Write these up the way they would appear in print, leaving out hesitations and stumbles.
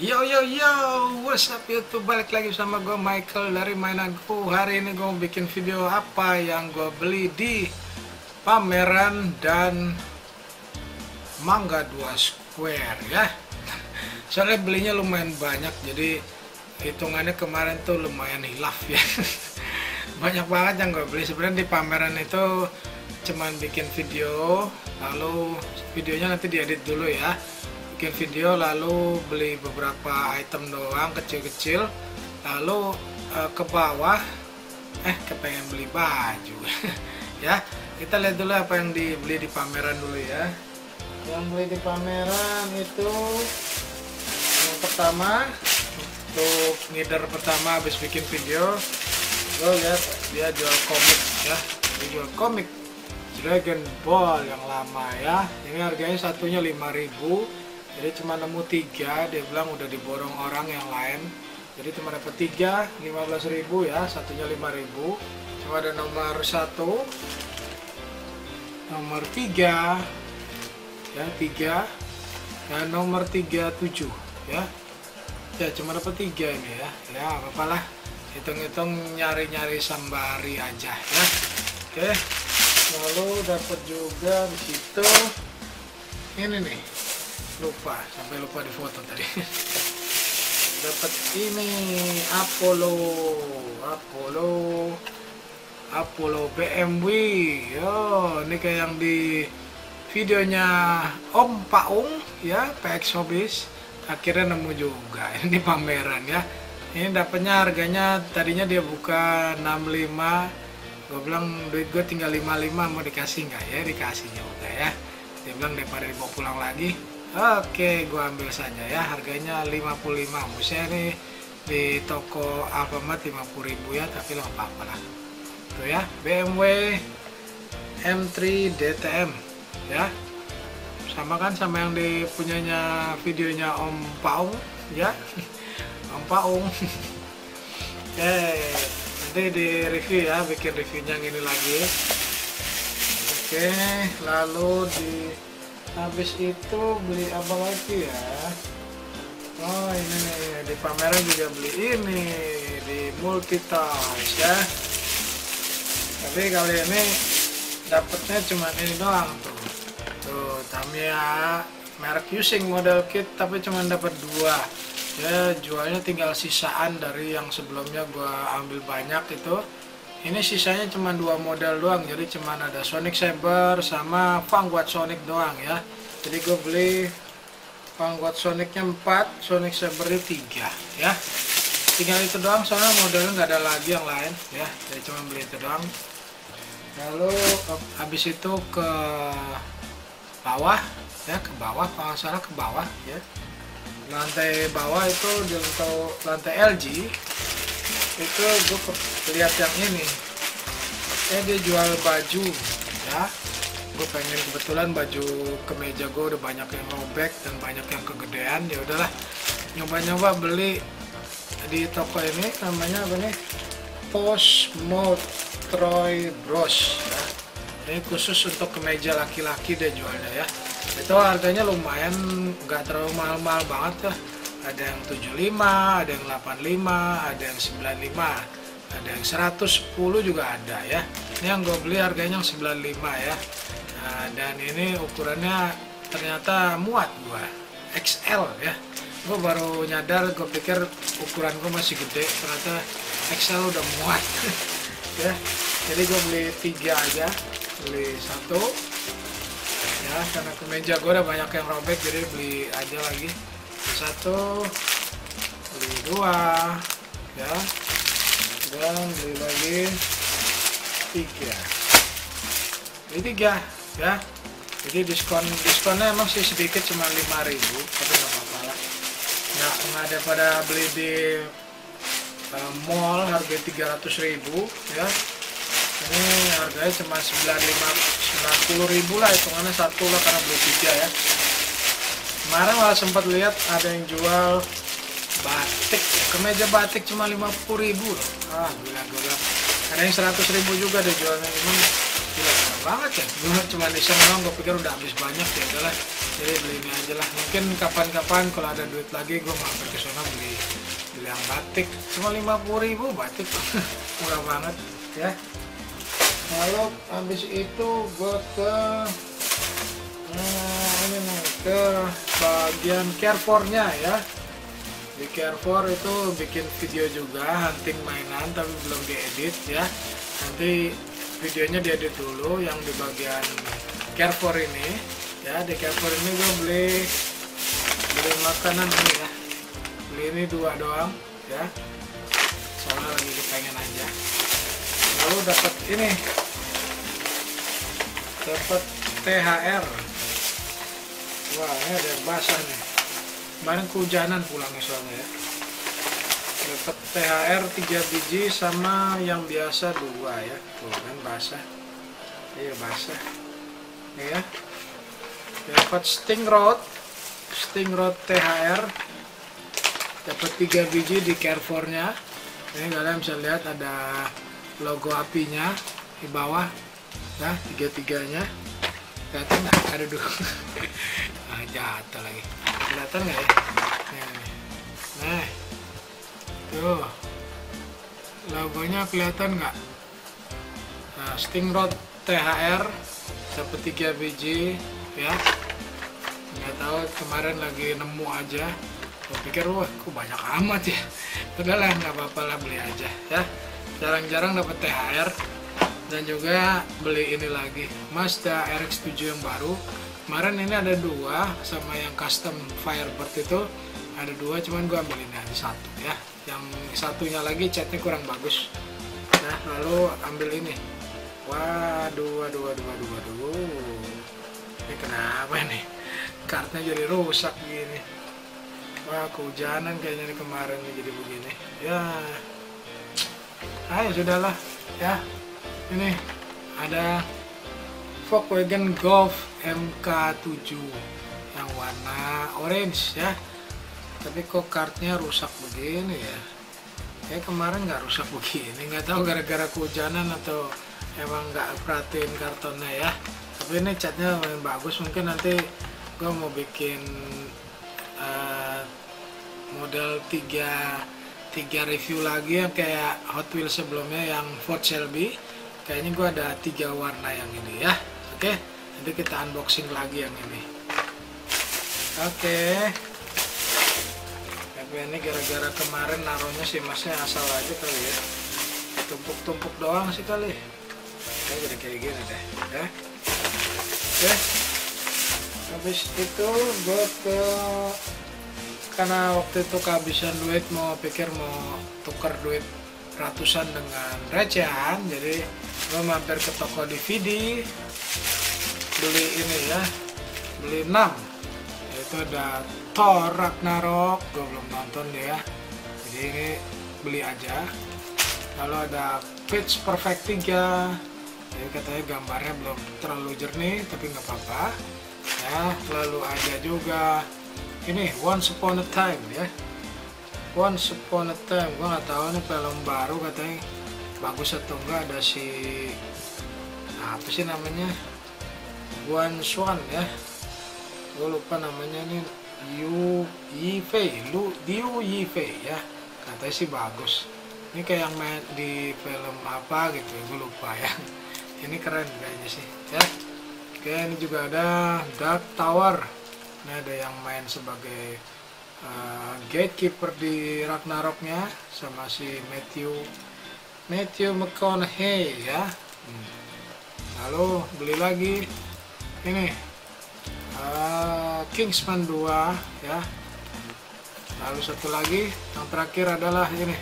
Yo yo yo, what's up YouTube, balik lagi sama gue Michael dari mainanku. Hari ini gue bikin video apa yang gue beli di pameran dan Mangga 2 Square ya. Soalnya belinya lumayan banyak, jadi hitungannya kemarin tuh lumayan hilaf ya. Banyak banget yang gue beli. Sebenarnya di pameran itu cuman bikin video, lalu videonya nanti diedit dulu ya, bikin video lalu beli beberapa item doang kecil-kecil, lalu ke bawah kepengen beli baju. Ya, kita lihat dulu apa yang dibeli di pameran dulu ya. Yang beli di pameran itu yang pertama, untuk ngider pertama habis bikin video, lo lihat dia jual komik ya, dia jual komik Dragon Ball yang lama ya. Ini harganya satunya 5.000, jadi cuma nemu 3, dia bilang udah diborong orang yang lain, jadi cuma dapat 3, 15.000 ya, satunya 5.000. Cuma ada nomor 1, nomor 3 ya, 3 dan nomor 37 ya, ya cuma dapat 3 ini ya. Ya apalah, hitung-hitung nyari-nyari sambari aja ya. Oke, lalu dapat juga di situ ini nih, sampai lupa di foto tadi. Dapat ini Apollo BMW. Oh, ini kayak yang di videonya Om Paung ya, PX Hobbies. Akhirnya nemu juga ini pameran ya. Ini dapatnya harganya tadinya dia buka 65. Gue bilang duit gue tinggal 55, mau dikasih nggak ya? Dikasih juga ya. Dia bilang daripada dibawa pulang lagi, oke, gua ambil saja ya. Harganya 55. Maksudnya nih di toko Alfamart 50.000 ya, tapi lo apa-apa lah. Tuh ya, BMW M3 DTM ya. Sama kan sama yang dipunyanya videonya Om Paung ya. Om Paung. Nanti di review ya, bikin reviewnya yang ini lagi. Oke, lalu di habis itu beli apa lagi ya? Oh ini nih, di pameran juga beli ini di multitouch ya. Tapi kali ini dapatnya cuma ini doang tuh. Tuh Tamiya merek using model kit, tapi cuma dapat 2. Ya jualnya tinggal sisaan dari yang sebelumnya gua ambil banyak itu. Ini sisanya cuma 2 model doang, jadi cuma ada Sonic Saber sama Vanguard Sonic doang ya. Jadi gue beli Vanguard Sonicnya 4, Sonic Sabernya 3 ya. Tinggal itu doang, soalnya modelnya nggak ada lagi yang lain ya, jadi cuma beli itu doang. Lalu habis itu ke bawah ya, kalau nggak salah ke bawah ya. Lantai bawah itu di lantai LG. Itu gue lihat yang ini, dia jual baju ya. Gue pengen, kebetulan baju kemeja gue udah banyak yang robek dan banyak yang kegedean, ya udahlah nyoba-nyoba beli di toko ini, namanya apa nih, Post Mod Troy Bros ya. Ini khusus untuk kemeja laki-laki dia jualnya ya. Itu harganya lumayan, nggak terlalu mahal-mahal banget ya. Ada yang 75, ada yang 85, ada yang 95, ada yang 110 juga ada ya. Ini yang gue beli harganya yang 95 ya. Nah, dan ini ukurannya ternyata muat gue, XL ya. Gue baru nyadar, gue pikir ukuran gue masih gede, ternyata XL udah muat. Ya, jadi gue beli 3 aja, beli 1 ya, karena kemeja gue udah banyak yang robek, jadi beli aja lagi. 1, beli 2 ya, dan beli lagi 3, beli 3 ya. Jadi diskonnya emang sih sedikit, cuma 5.000, tapi nggak apa-apa lah. Nah, daripada beli di mall harga 300.000 ya, ini harganya cuma 90.000 lah, hitungannya 1 lah karena beli 3 ya. Kemarin malah sempat lihat ada yang jual batik, kemeja batik cuma 50.000 loh. Ah, gila-gila. Ada yang 100.000 juga dia jualnya, gimana? Gila. banget ya, gue cuma iseng doang, gue pikir udah habis banyak ya udahlah, jadi beli ini aja lah. Mungkin kapan-kapan kalau ada duit lagi gue mampir ke sana beli yang batik, cuma 50.000 batik murah banget ya. Lalu habis itu gue ke ini nih, ke bagian Carrefour-nya ya. Di Carrefour itu bikin video juga hunting mainan tapi belum diedit ya, nanti videonya diedit dulu yang di bagian Carrefour ini ya. Di Carrefour ini gue beli makanan ini ya, beli ini 2 doang ya soalnya lagi kepengen aja. Lalu dapat ini, dapat THR. Wah ini ada basah nih, kemarin kehujanan pulangnya soalnya ya. Dapat THR 3 biji sama yang biasa 2 ya. Tuh kan basah. Iya basah. Nih ya. Dapat Sting Road. Sting Road THR. Dapat 3 biji di Carrefour-nya. Ini kalian bisa lihat ada logo apinya di bawah. Nah, tiga-tiganya. Kelihatan nggak? Aduh duh. Ah, jatuh lagi. Kelihatan nggak ya? Nah. Tuh, logonya kelihatan nggak? Nah, Sting Road THR dapat 3 biji ya. Nggak tahu kemarin lagi nemu aja. Gue pikir wah kok banyak amat ya. Udahlah nggak apa-apa lah, beli aja ya. Jarang-jarang dapat THR. Dan juga beli ini lagi, Mazda RX7 yang baru. Kemarin ini ada 2 sama yang custom Firebird itu ada 2, cuman gue ambil ini ada 1 ya. Yang satunya lagi catnya kurang bagus. Nah lalu ambil ini, wah dua. Ini kenapa nih kartunya jadi rusak gini? Wah kehujanan kayaknya nih kemarin nih, jadi begini ya. Ayo sudahlah ya. Ini ada Volkswagen Golf MK7 yang warna orange ya. Tapi kok kartunya rusak begini ya? Kayak kemarin nggak rusak begini, nggak tahu gara-gara kehujanan atau emang nggak perhatiin kartonnya ya. Tapi ini catnya lumayan bagus, mungkin nanti gue mau bikin model 3 review lagi yang kayak Hot Wheels sebelumnya yang Ford Shelby. Kayaknya gue ada 3 warna yang ini ya. Oke, nanti kita unboxing lagi yang ini. Oke. Ini gara-gara kemarin naruhnya sih masnya asal aja kali ya, tumpuk-tumpuk doang sih kali. Oke, jadi kayak gini deh ya. Oke, habis itu gue ke, karena waktu itu kehabisan duit, mau pikir mau tuker duit ratusan dengan recehan, jadi gue mampir ke toko DVD beli ini ya, beli 6. Itu ada Thor Ragnarok, gue belum nonton ya, jadi ini beli aja. Lalu ada Pitch Perfect 3, jadi katanya gambarnya belum terlalu jernih tapi nggak apa-apa ya. Lalu ada juga ini Once Upon a Time ya, Once Upon a Time, gue nggak tahu nih film baru katanya bagus atau enggak. Ada si apa sih namanya, Guan Swan ya, gue lupa namanya nih, Yu Yifei, ya katanya sih bagus. Ini kayak yang main di film apa gitu, gue lupa ya. Ini keren kayaknya sih ya. Oke, ini juga ada Dark Tower. Ini ada yang main sebagai gatekeeper di Ragnaroknya sama si Matthew McConaughey ya. Lalu beli lagi ini Kingsman 2 ya. Lalu satu lagi yang terakhir adalah ini,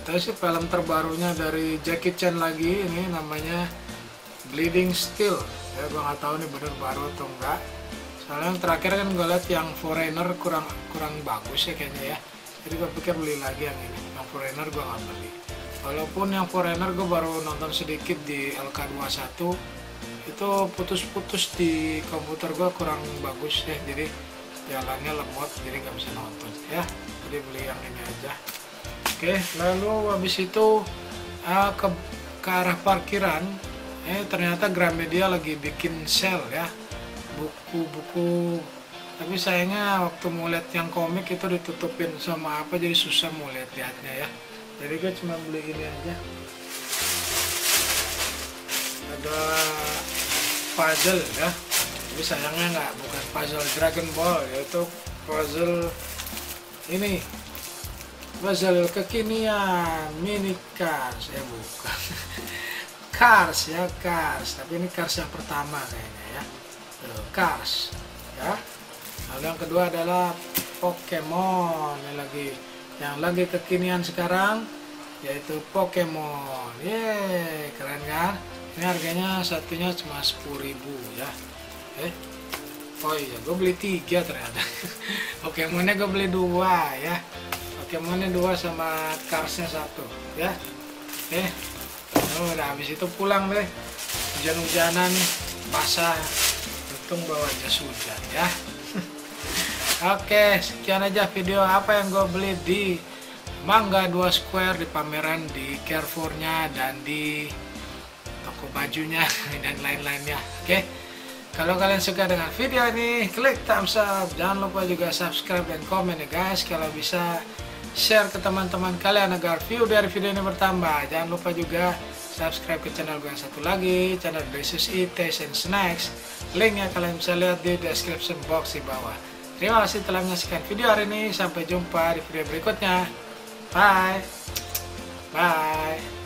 katanya sih film terbarunya dari Jackie Chan lagi, ini namanya Bleeding Steel ya. Gue nggak tahu nih bener baru atau enggak, soalnya yang terakhir kan gue lihat yang Foreigner kurang bagus ya kayaknya ya, jadi gue pikir beli lagi yang ini. Yang Foreigner gue nggak beli, walaupun yang Foreigner gue baru nonton sedikit di LK21, itu putus-putus di komputer gua, kurang bagus ya, jadi jalannya lemot jadi nggak bisa nonton ya, jadi beli yang ini aja. Oke, lalu habis itu ke arah parkiran ternyata Gramedia lagi bikin sale ya, buku-buku. Tapi sayangnya waktu mau lihat yang komik itu ditutupin sama apa, jadi susah mau lihat-lihatnya ya. Jadi gue cuma beli ini aja. Ada puzzle ya, tapi sayangnya nggak, bukan puzzle Dragon Ball, yaitu puzzle ini, puzzle kekinian mini cars ya, bukan cars ya, cars, tapi ini cars yang pertama kayaknya ya, cars ya. Lalu yang kedua adalah Pokemon yang lagi kekinian sekarang, yaitu Pokemon. Yeay, keren kan? Ini harganya satunya cuma 10.000 ya. Oh iya, gue beli 3 ternyata. Pokemonnya gue beli 2 ya. Pokemonnya 2 sama Carsnya 1 ya. Udah habis itu pulang deh. Hujan-hujanan, basah. Untung bawa jas hujan ya. Oke, sekian aja video apa yang gue beli di Mangga 2 Square, di pameran di Carrefour-nya dan di toko bajunya dan lain-lainnya. Oke, kalau kalian suka dengan video ini, klik thumbs up, jangan lupa juga subscribe dan komen ya guys. Kalau bisa share ke teman-teman kalian agar view dari video ini bertambah. Jangan lupa juga subscribe ke channel gue yang satu lagi, channel Delicious Eats, Taste and Snacks. Linknya kalian bisa lihat di description box di bawah. Terima kasih telah menyaksikan video hari ini. Sampai jumpa di video berikutnya. Bye. Bye.